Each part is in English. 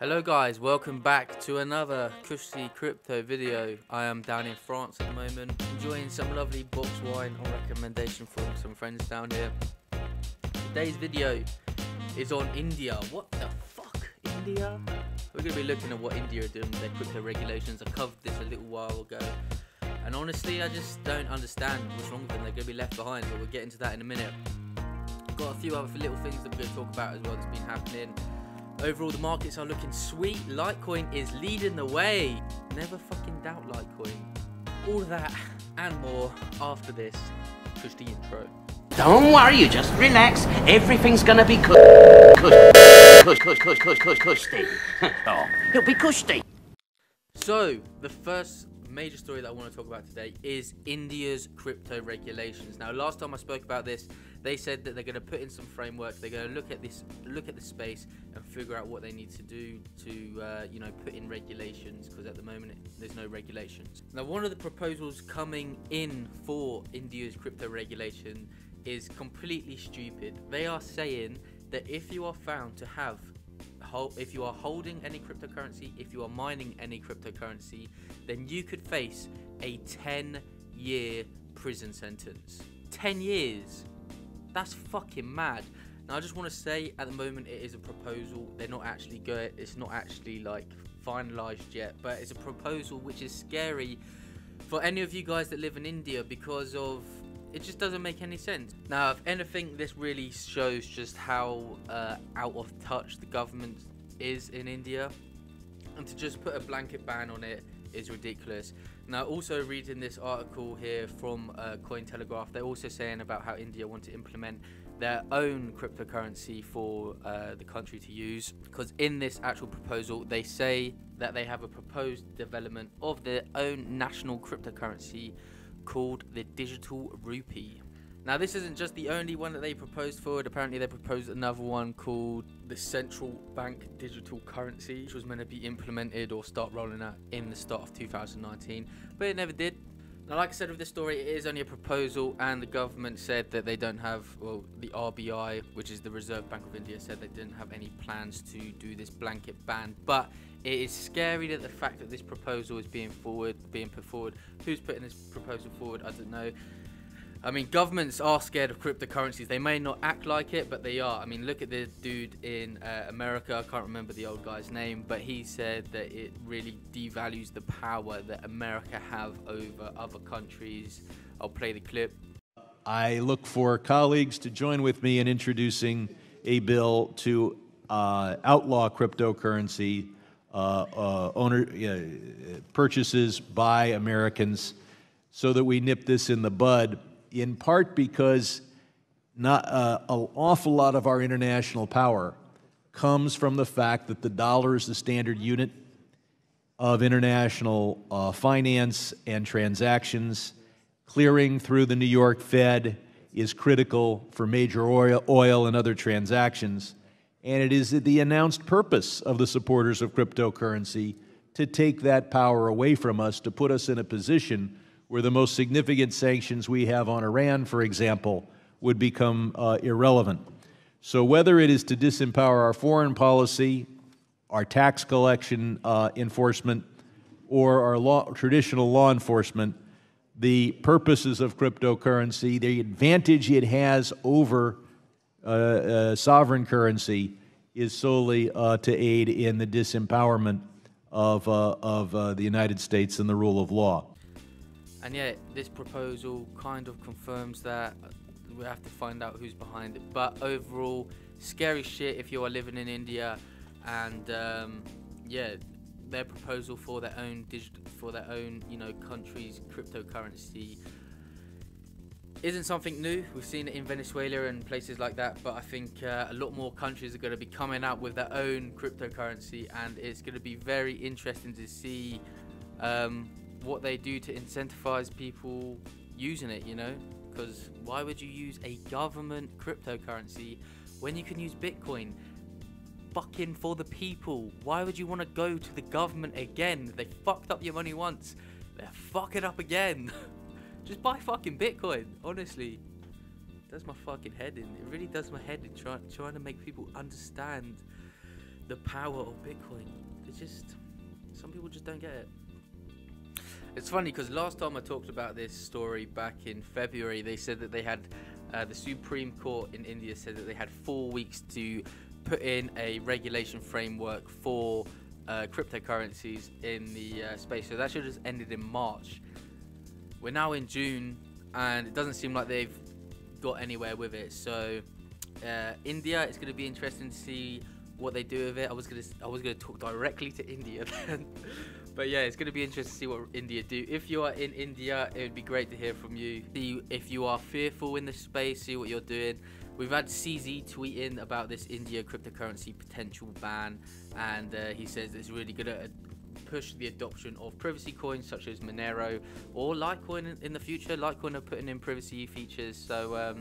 Hello guys, welcome back to another cushy crypto video. I am down in France at the moment, enjoying some lovely box wine on recommendation from some friends down here. Today's video is on India. What the fuck, India? We're going to be looking at what India are doing with their crypto regulations. I covered this a little while ago, and honestly I just don't understand what's wrong with them. They're going to be left behind, but we'll get into that in a minute. I've got a few other little things that we're going to talk about as well that's been happening. Overall, the markets are looking sweet. Litecoin is leading the way. Never fucking doubt Litecoin. All of that and more after this cushy intro. Don't worry, you just relax. Everything's gonna be cushy. Oh, it'll be cushy. So, the first major story that I want to talk about today is India's crypto regulations. Now, last time I spoke about this, they said that they're going to put in some framework. They're going to look at the space and figure out what they need to do to, put in regulations, because at the moment there's no regulations. Now, one of the proposals coming in for India's crypto regulation is completely stupid. They are saying that if you are found to have, if you are holding any cryptocurrency, if you are mining any cryptocurrency, then you could face a 10-year prison sentence. 10 years. That's fucking mad. Now, I just want to say, at the moment it is a proposal. They're not actually good. It's not actually like finalized yet, but it's a proposal, which is scary for any of you guys that live in India, because of it just doesn't make any sense. Now, if anything, this really shows just how out of touch the government is in India, and to just put a blanket ban on it is ridiculous. Now, also reading this article here from Cointelegraph, they're also saying about how India want to implement their own cryptocurrency for the country to use, because in this actual proposal they say that they have a proposed development of their own national cryptocurrency called the digital rupee. Now, this isn't just the only one that they proposed forward. Apparently they proposed another one called the central bank digital currency, which was meant to be implemented or start rolling out in the start of 2019, but it never did. Now, like I said with this story, it is only a proposal, and the government said that they don't have, well, the RBI, which is the Reserve Bank of India, said they didn't have any plans to do this blanket ban. But it is scary that the fact that this proposal is being put forward. Who's putting this proposal forward? I don't know. I mean, governments are scared of cryptocurrencies. They may not act like it, but they are. I mean, look at the dude in America. I can't remember the old guy's name, but he said that it really devalues the power that America have over other countries. I'll play the clip. I look for colleagues to join with me in introducing a bill to outlaw cryptocurrency purchases by Americans, so that we nip this in the bud, in part because an awful lot of our international power comes from the fact that the dollar is the standard unit of international finance and transactions. Clearing through the New York Fed is critical for major oil and other transactions, and it is the announced purpose of the supporters of cryptocurrency to take that power away from us, to put us in a position where the most significant sanctions we have on Iran, for example, would become irrelevant. So whether it is to disempower our foreign policy, our tax collection enforcement, or our traditional law enforcement, the purposes of cryptocurrency, the advantage it has over sovereign currency is solely to aid in the disempowerment of the United States and the rule of law. And yeah, this proposal kind of confirms that. We have to find out who's behind it. But overall, scary shit if you are living in India. And yeah, their proposal for their own country's cryptocurrency isn't something new. We've seen it in Venezuela and places like that. But I think a lot more countries are going to be coming out with their own cryptocurrency, and it's going to be very interesting to see what they do to incentivize people using it, you know, because why would you use a government cryptocurrency when you can use Bitcoin? Fucking for the people. Why would you want to go to the government again? They fucked up your money once, they're fucking up again. Just buy fucking Bitcoin, honestly. It does my fucking head in. It really does my head in trying to make people understand the power of Bitcoin. It's just, some people just don't get it. It's funny because last time I talked about this story back in February, they said that they had, the Supreme Court in India said that they had 4 weeks to put in a regulation framework for cryptocurrencies in the space. So that should have just ended in March. We're now in June and it doesn't seem like they've got anywhere with it. So India, it's going to be interesting to see what they do with it. I was going to talk directly to India then. But yeah, it's going to be interesting to see what India do. If you are in India, it would be great to hear from you. See if you are fearful in this space, see what you're doing. We've had CZ tweeting about this India cryptocurrency potential ban, and he says it's really going to push the adoption of privacy coins such as Monero or Litecoin in the future. Litecoin are putting in privacy features, so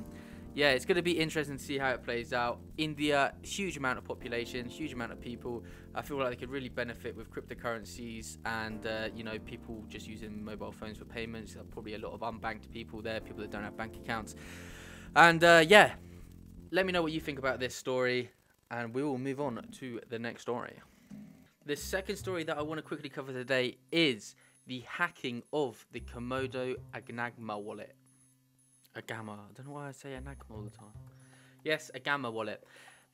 yeah, it's going to be interesting to see how it plays out. India, huge amount of population, huge amount of people. I feel like they could really benefit with cryptocurrencies and, you know, people just using mobile phones for payments. There are probably a lot of unbanked people there, people that don't have bank accounts. And yeah, let me know what you think about this story and we will move on to the next story. The second story that I want to quickly cover today is the hacking of the Komodo Agama wallet. Agama, I don't know why I say Agama all the time. Yes, Agama wallet.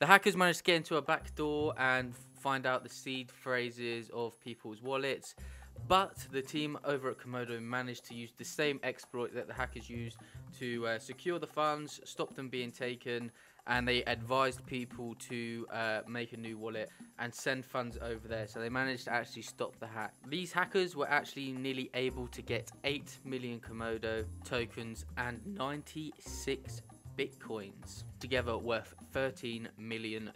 The hackers managed to get into a backdoor and find out the seed phrases of people's wallets, but the team over at Komodo managed to use the same exploit that the hackers used to secure the funds, stop them being taken, and they advised people to make a new wallet and send funds over there. So they managed to actually stop the hack. These hackers were actually nearly able to get 8 million Komodo tokens and 96 Bitcoins, together worth $13 million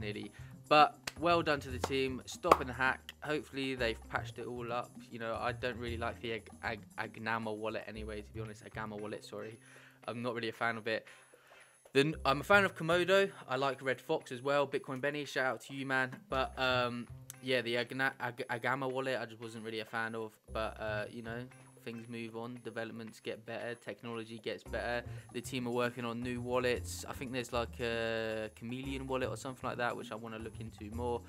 nearly. But well done to the team, stopping the hack. Hopefully they've patched it all up. You know, I don't really like the Agama wallet anyway, to be honest. Agama wallet, sorry. I'm not really a fan of it. Then I'm a fan of Komodo. I like Red Fox as well. Bitcoin Benny, shout out to you, man. But yeah, the Agama wallet, I just wasn't really a fan of. But you know, things move on, developments get better, technology gets better. The team are working on new wallets. I think there's like a chameleon wallet or something like that, which I want to look into more.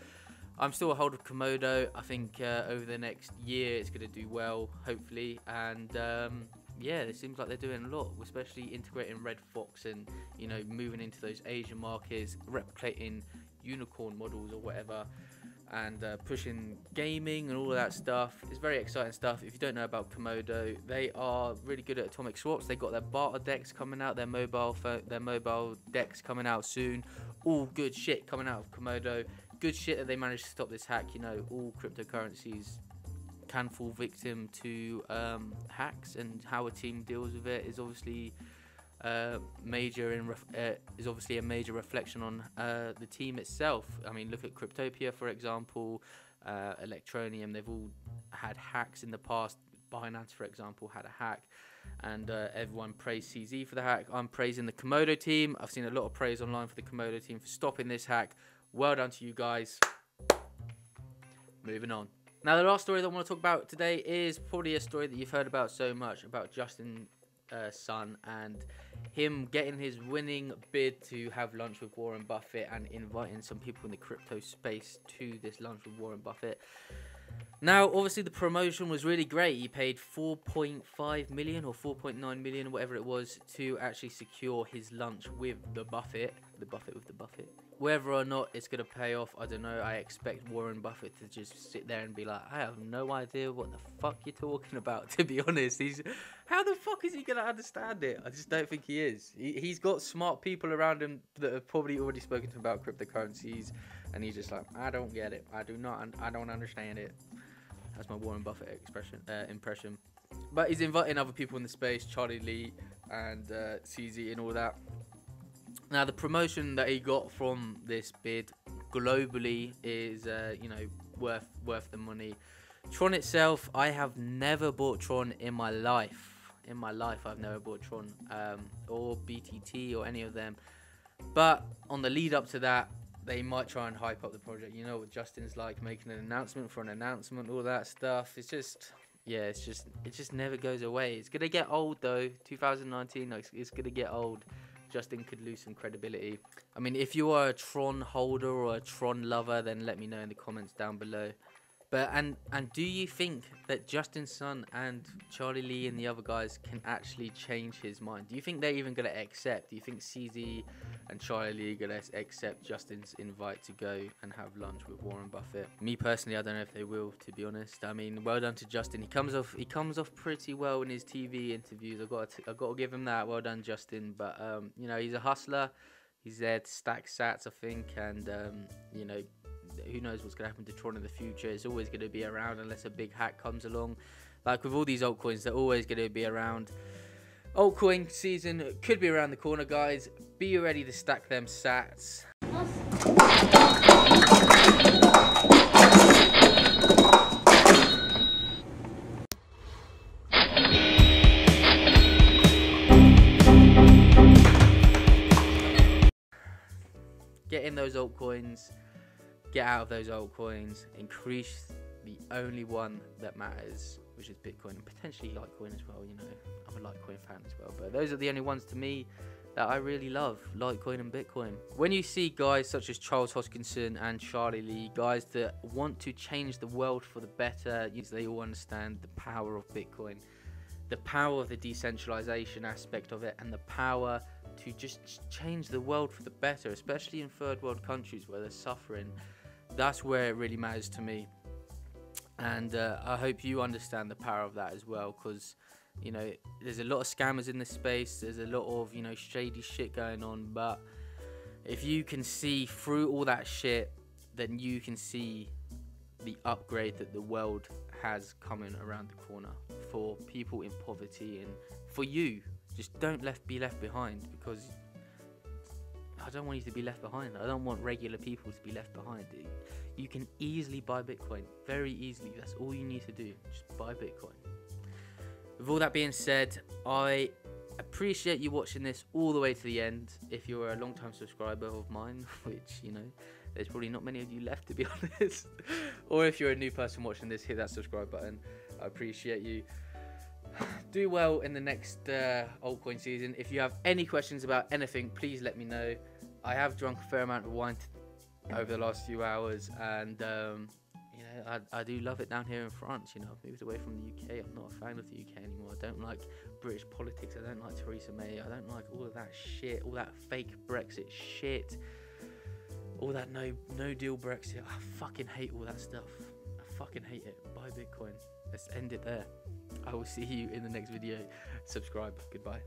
I'm still a holder of Komodo. I think over the next year, it's going to do well, hopefully. And yeah, it seems like they're doing a lot, especially integrating Red Fox and, you know, moving into those Asian markets, replicating unicorn models or whatever, and pushing gaming and all of that stuff. It's very exciting stuff. If you don't know about Komodo, they are really good at atomic swaps. They got their barter decks coming out, their mobile decks coming out soon. All good shit coming out of Komodo. Good shit that they managed to stop this hack. You know, all cryptocurrencies can fall victim to hacks, and how a team deals with it is obviously a major reflection on the team itself. I mean, look at Cryptopia, for example, Electroneum. They've all had hacks in the past. Binance, for example, had a hack, and everyone praised CZ for the hack. I'm praising the Komodo team. I've seen a lot of praise online for the Komodo team for stopping this hack. Well done to you guys. Moving on. Now, the last story that I want to talk about today is probably a story that you've heard about so much, about Justin Sun and him getting his winning bid to have lunch with Warren Buffett and inviting some people in the crypto space to this lunch with Warren Buffett. Now, obviously, the promotion was really great. He paid 4.5 million or 4.9 million, whatever it was, to actually secure his lunch with the Buffett. The Buffett with the Buffett. Whether or not it's going to pay off, I don't know. I expect Warren Buffett to just sit there and be like, I have no idea what the fuck you're talking about, to be honest. How the fuck is he going to understand it? I just don't think he is. He's got smart people around him that have probably already spoken to him about cryptocurrencies, and he's just like, I don't get it. I don't understand it. That's my Warren Buffett impression. But he's inviting other people in the space, Charlie Lee and CZ and all that. Now, the promotion that he got from this bid globally is, you know, worth the money. Tron itself, I have never bought Tron in my life. In my life, I've never bought Tron or BTT or any of them. But on the lead up to that, they might try and hype up the project. You know what Justin's like, making an announcement for an announcement, all that stuff. It's just, yeah, it just never goes away. It's gonna get old though. 2019, it's gonna get old. Justin could lose some credibility. I mean, if you are a Tron holder or a Tron lover, then let me know in the comments down below. But and do you think that Justin Sun and Charlie Lee and the other guys can actually change his mind? Do you think they're even going to accept? Do you think CZ and Charlie Lee are going to accept Justin's invite to go and have lunch with Warren Buffett? Me personally, I don't know if they will, to be honest. I mean, well done to Justin. He comes off pretty well in his TV interviews. I got to give him that. Well done, Justin. But you know, he's a hustler. He's there to stack sats, I think, and you know, who knows what's going to happen to Tron in the future. It's always going to be around unless a big hack comes along. Like with all these altcoins, they're always going to be around. Altcoin season could be around the corner, guys. Be ready to stack them sats. Get in those altcoins. Get out of those altcoins, increase the only one that matters, which is Bitcoin, and potentially Litecoin as well. You know, I'm a Litecoin fan as well, but those are the only ones to me that I really love, Litecoin and Bitcoin. When you see guys such as Charles Hoskinson and Charlie Lee, guys that want to change the world for the better, they all understand the power of Bitcoin, the power of the decentralization aspect of it, and the power to just change the world for the better, especially in third world countries where they're suffering. That's where it really matters to me, and I hope you understand the power of that as well, because you know, there's a lot of scammers in this space, there's a lot of, you know, shady shit going on, but if you can see through all that shit, then you can see the upgrade that the world has coming around the corner for people in poverty and for you. Just don't be left behind, because I don't want you to be left behind. I don't want regular people to be left behind. You can easily buy Bitcoin, very easily. That's all you need to do, just buy Bitcoin. With all that being said, I appreciate you watching this all the way to the end. If you're a long-time subscriber of mine, which, you know, there's probably not many of you left, to be honest, or if you're a new person watching this, hit that subscribe button. I appreciate you. Do well in the next altcoin season. If you have any questions about anything, please let me know. I have drunk a fair amount of wine over the last few hours, and you know, I do love it down here in France. You know, I've moved away from the UK. I'm not a fan of the UK anymore. I don't like British politics. I don't like Theresa May. I don't like all of that shit, all that fake Brexit shit, all that no deal Brexit. I fucking hate all that stuff. I fucking hate it. Buy Bitcoin. Let's end it there. I will see you in the next video. Subscribe. Goodbye.